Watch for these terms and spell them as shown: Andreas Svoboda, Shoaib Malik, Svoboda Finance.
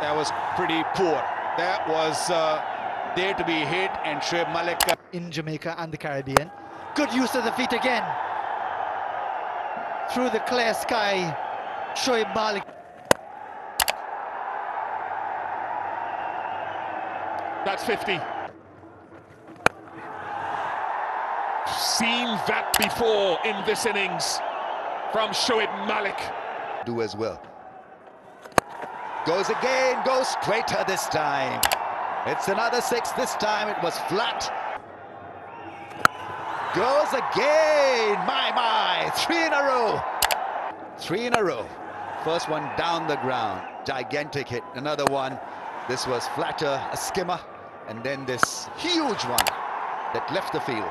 That was pretty poor. That was there to be hit, and Shoaib Malik in Jamaica and the Caribbean. Good use of the feet again. Through the clear sky, Shoaib Malik. That's 50. Seen that before in this innings from Shoaib Malik. Do as well. Goes again, goes straighter this time. It's another six this time. It was flat. Goes again. My. Three in a row. Three in a row. First one down the ground. Gigantic hit. Another one. This was flatter, a skimmer. And then this huge one that left the field.